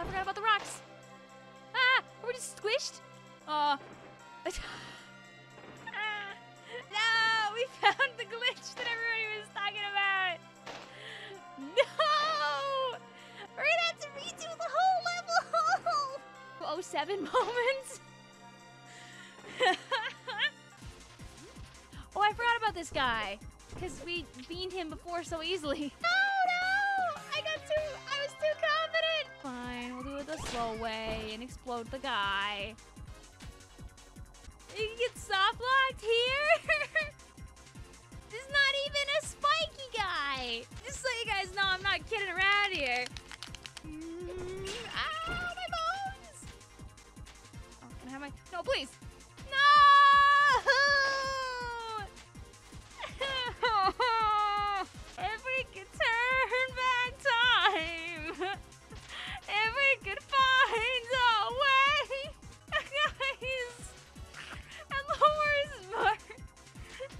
I forgot about the rocks. Ah! Are we just squished? No! We found the glitch that everybody was talking about! No! We're gonna have to redo the whole level! 07 moments? Oh, I forgot about this guy. Because we beaned him before so easily. No, no! I was too confident! Fine, we'll do it the slow way and explode the guy. You can get soft locked here? This is not even a spiky guy! Just so you guys know, I'm not kidding around here. Ow, my bones! Oh, can I have my... No, please! No! If we could turn back time! If we could find a way! Guys! And the worst part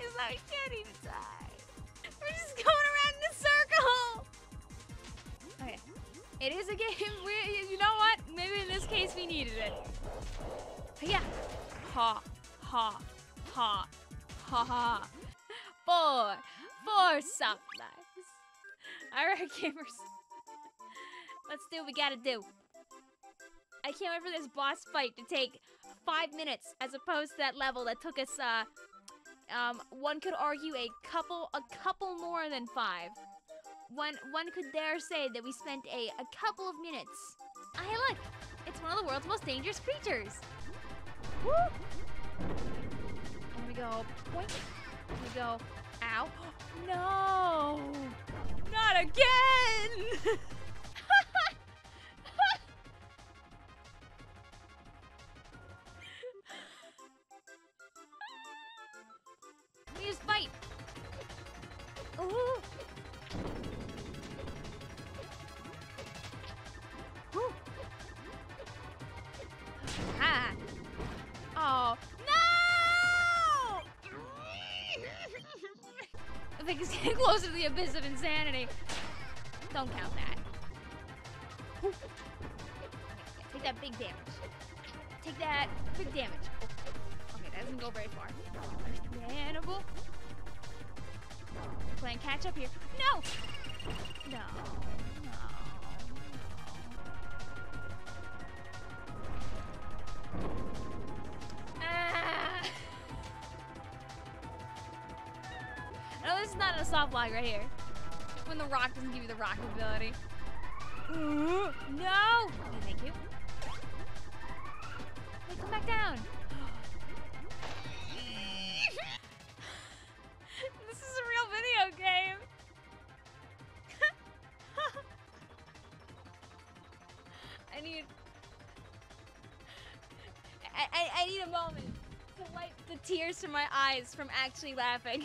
is that we can't even die. We're just going around in a circle! Okay. It is a game. You know what? Maybe in this case we needed it. Yeah. Ha. Ha. Ha. Ha ha. Four soft lives. Alright, gamers. Let's do what we gotta do. I can't wait for this boss fight to take 5 minutes as opposed to that level that took us, one could argue a couple more than 5. One could dare say that we spent a couple of minutes. Oh, hey, look! It's one of the world's most dangerous creatures! Woo! Here we go. Point. Here we go. Ow. No! Not again! We just fight. Ooh. Ooh. Ah. Oh no! I think it's getting closer to the abyss of insanity. Don't count that. Ooh. Take that big damage. Take that big damage. Doesn't go very far. Animal. We're playing catch up here. No! No. No. Ah. No, this is not a soft log right here. When the rock doesn't give you the rock ability. No! Okay, thank you. Wait, come back down. I need a moment to wipe the tears from my eyes from actually laughing.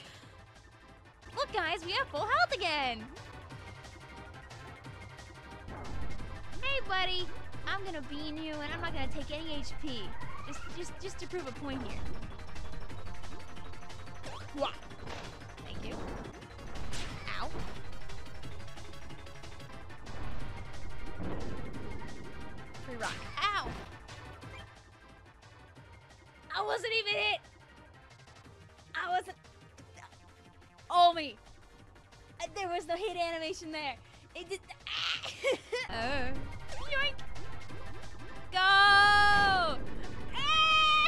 Look guys, we have full health again! Hey buddy, I'm gonna bean you and I'm not gonna take any HP. Just to prove a point here. Wah. Thank you. Ow. Free rock. Ow! I wasn't even hit! I wasn't... Oh me! There was no hit animation there! It just... Oh. Yoink! Go!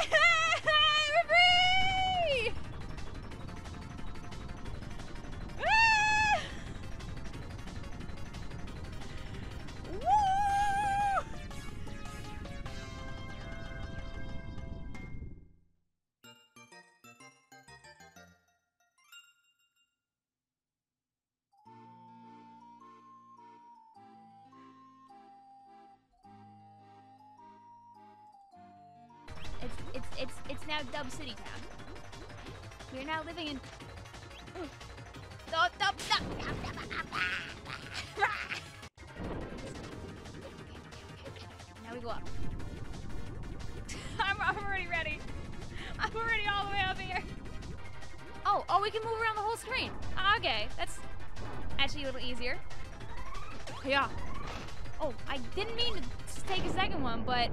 We're free! It's now Dub City Town. We're now living in. Now we go up. I'm already ready. I'm already all the way up here. Oh, we can move around the whole screen. Okay, that's actually a little easier. Yeah. Oh, I didn't mean to take a second one, but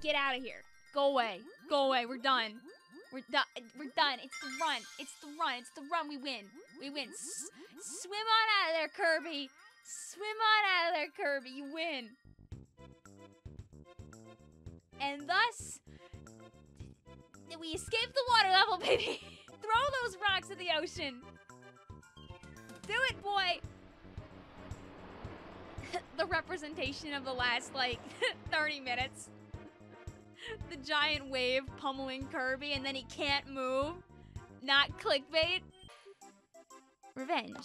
get out of here. Go away. Go away. We're done. We're done. We're done. It's the run. It's the run. It's the run. We win. We win. Swim on out of there, Kirby. Swim on out of there, Kirby. You win. And thus, we escape the water level, baby. Throw those rocks in the ocean. Do it, boy. The representation of the last, like, 30 minutes. The giant wave pummeling Kirby, and then he can't move. Not clickbait. Revenge.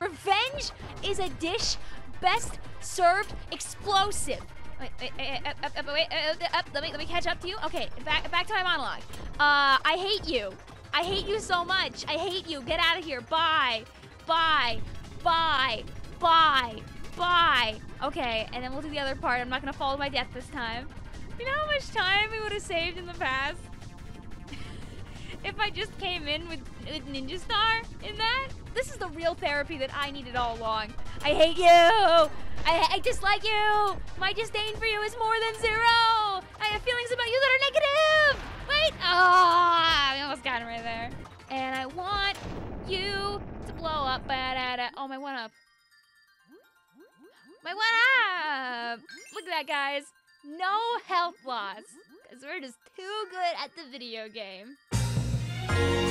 Revenge is a dish best served explosive. Wait, let me catch up to you. Okay, back to my monologue. I hate you. I hate you so much. I hate you. Get out of here. Bye. Bye. Bye. Bye. Bye. Okay, and then we'll do the other part. I'm not gonna follow my death this time. You know how much time we would have saved in the past? If I just came in with Ninja Star in that? This is the real therapy that I needed all along. I hate you! I dislike you! My disdain for you is more than zero! I have feelings about you that are negative! Wait! Oh, I almost got him right there. And I want you to blow up. Oh, my one up. My one up! Look at that, guys. No health loss, because we're just too good at the video game.